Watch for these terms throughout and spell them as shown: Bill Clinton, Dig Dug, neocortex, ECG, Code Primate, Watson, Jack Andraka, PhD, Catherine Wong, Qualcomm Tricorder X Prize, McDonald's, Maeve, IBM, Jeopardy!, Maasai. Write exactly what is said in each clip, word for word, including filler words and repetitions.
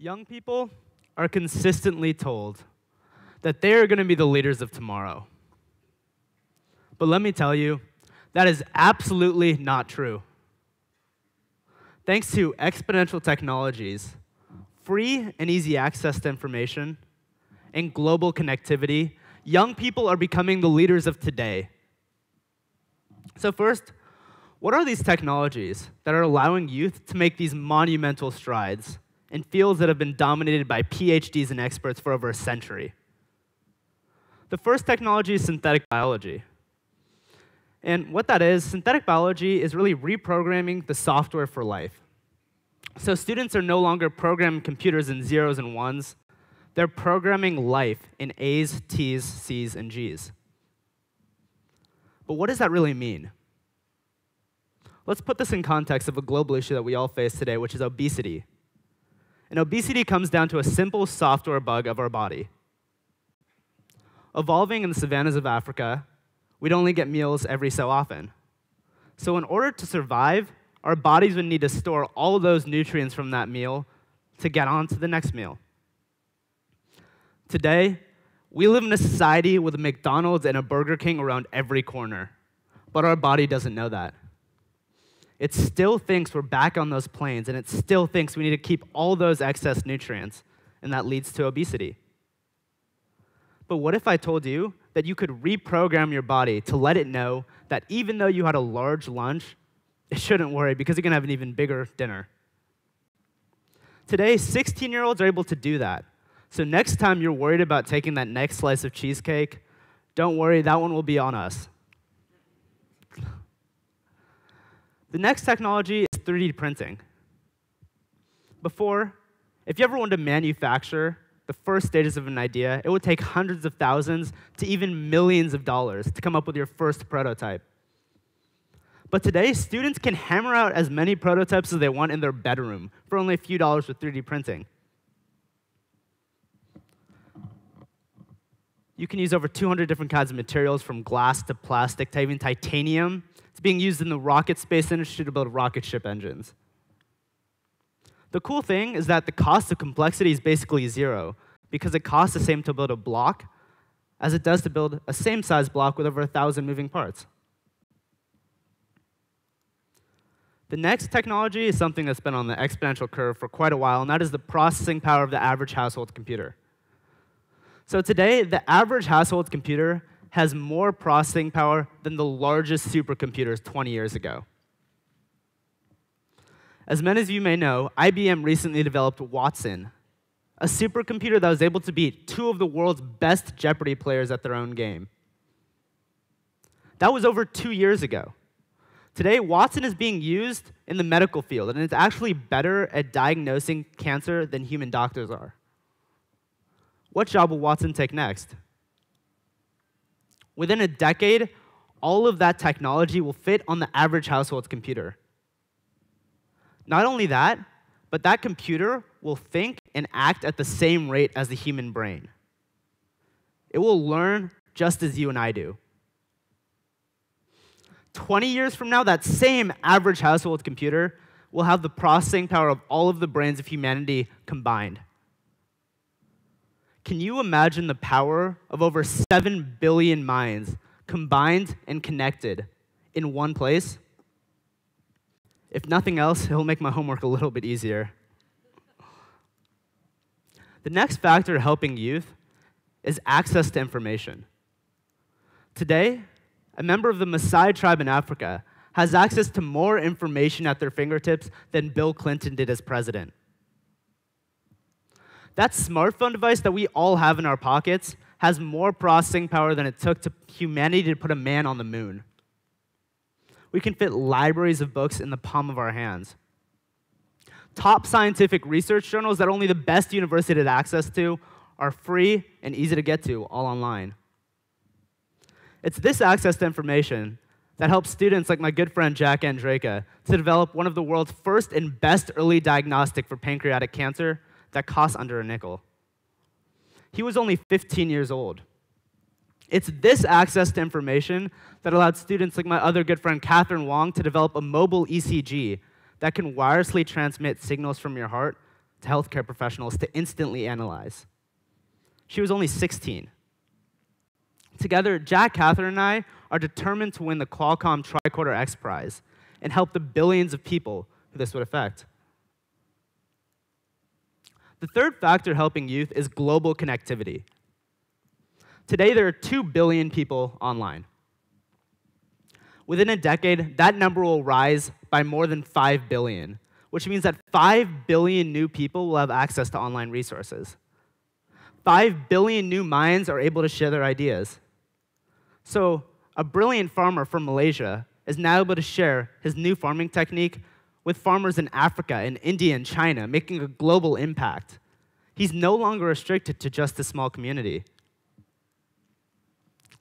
Young people are consistently told that they are going to be the leaders of tomorrow. But let me tell you, that is absolutely not true. Thanks to exponential technologies, free and easy access to information, and global connectivity, young people are becoming the leaders of today. So first, what are these technologies that are allowing youth to make these monumental strides in fields that have been dominated by P H Ds and experts for over a century? The first technology is synthetic biology. And what that is, synthetic biology is really reprogramming the software for life. So students are no longer programming computers in zeros and ones. They're programming life in A's, T's, C's, and G's. But what does that really mean? Let's put this in context of a global issue that we all face today, which is obesity. And obesity comes down to a simple software bug of our body. Evolving in the savannas of Africa, we'd only get meals every so often. So in order to survive, our bodies would need to store all those nutrients from that meal to get on to the next meal. Today, we live in a society with a McDonald's and a Burger King around every corner, but our body doesn't know that. It still thinks we're back on those planes, and it still thinks we need to keep all those excess nutrients, and that leads to obesity. But what if I told you that you could reprogram your body to let it know that even though you had a large lunch, it shouldn't worry because you're going to have an even bigger dinner? Today, sixteen-year-olds are able to do that. So next time you're worried about taking that next slice of cheesecake, don't worry, that one will be on us. The next technology is three D printing. Before, if you ever wanted to manufacture the first stages of an idea, it would take hundreds of thousands to even millions of dollars to come up with your first prototype. But today, students can hammer out as many prototypes as they want in their bedroom for only a few dollars with three D printing. You can use over two hundred different kinds of materials, from glass to plastic to even titanium. It's being used in the rocket space industry to build rocket ship engines. The cool thing is that the cost of complexity is basically zero, because it costs the same to build a block as it does to build a same-size block with over one thousand moving parts. The next technology is something that's been on the exponential curve for quite a while, and that is the processing power of the average household computer. So today, the average household computer has more processing power than the largest supercomputers twenty years ago. As many of you may know, I B M recently developed Watson, a supercomputer that was able to beat two of the world's best Jeopardy! Players at their own game. That was over two years ago. Today, Watson is being used in the medical field, and it's actually better at diagnosing cancer than human doctors are. What job will Watson take next? Within a decade, all of that technology will fit on the average household computer. Not only that, but that computer will think and act at the same rate as the human brain. It will learn just as you and I do. twenty years from now, that same average household computer will have the processing power of all of the brains of humanity combined. Can you imagine the power of over seven billion minds combined and connected in one place? If nothing else, it'll make my homework a little bit easier. The next factor helping youth is access to information. Today, a member of the Maasai tribe in Africa has access to more information at their fingertips than Bill Clinton did as president. That smartphone device that we all have in our pockets has more processing power than it took to humanity to put a man on the moon. We can fit libraries of books in the palm of our hands. Top scientific research journals that only the best university had access to are free and easy to get to, all online. It's this access to information that helps students like my good friend Jack Andraka to develop one of the world's first and best early diagnostic for pancreatic cancer that costs under a nickel. He was only fifteen years old. It's this access to information that allowed students like my other good friend Catherine Wong to develop a mobile E C G that can wirelessly transmit signals from your heart to healthcare professionals to instantly analyze. She was only sixteen. Together, Jack, Catherine, and I are determined to win the Qualcomm Tricorder X Prize and help the billions of people who this would affect. The third factor helping youth is global connectivity. Today, there are two billion people online. Within a decade, that number will rise by more than five billion, which means that five billion new people will have access to online resources. five billion new minds are able to share their ideas. So a brilliant farmer from Malaysia is now able to share his new farming technique with farmers in Africa and India and China, making a global impact. He's no longer restricted to just a small community.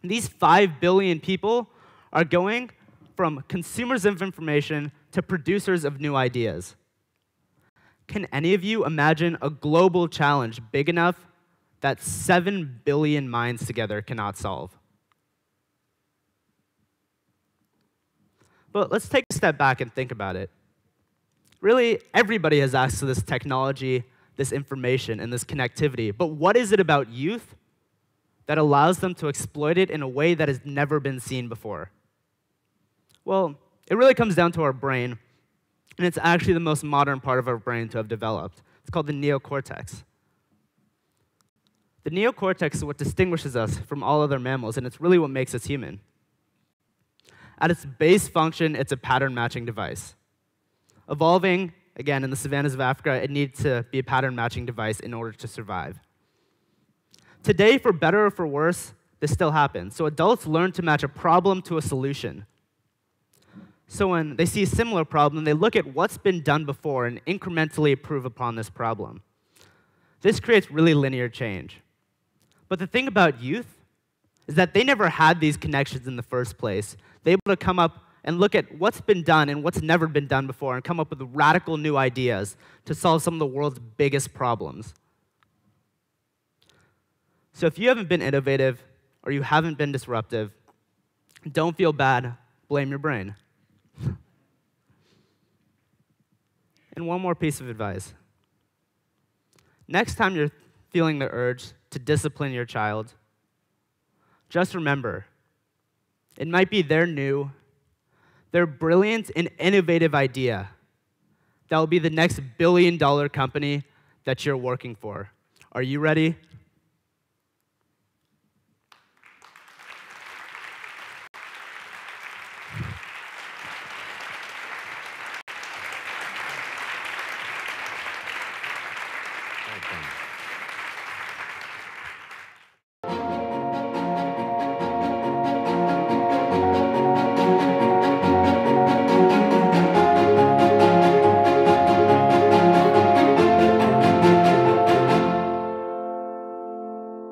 And these five billion people are going from consumers of information to producers of new ideas. Can any of you imagine a global challenge big enough that seven billion minds together cannot solve? But let's take a step back and think about it. Really, everybody has access to this technology, this information, and this connectivity. But what is it about youth that allows them to exploit it in a way that has never been seen before? Well, it really comes down to our brain, and it's actually the most modern part of our brain to have developed. It's called the neocortex. The neocortex is what distinguishes us from all other mammals, and it's really what makes us human. At its base function, it's a pattern-matching device. Evolving, again, in the savannas of Africa, it needs to be a pattern-matching device in order to survive. Today, for better or for worse, this still happens. So adults learn to match a problem to a solution. So when they see a similar problem, they look at what's been done before and incrementally improve upon this problem. This creates really linear change. But the thing about youth is that they never had these connections in the first place. They're able to come up and look at what's been done and what's never been done before and come up with radical new ideas to solve some of the world's biggest problems. So if you haven't been innovative or you haven't been disruptive, don't feel bad, blame your brain. And one more piece of advice. Next time you're feeling the urge to discipline your child, just remember, it might be their new, their brilliant and innovative idea that will be the next billion dollar company that you're working for. Are you ready? Thank you.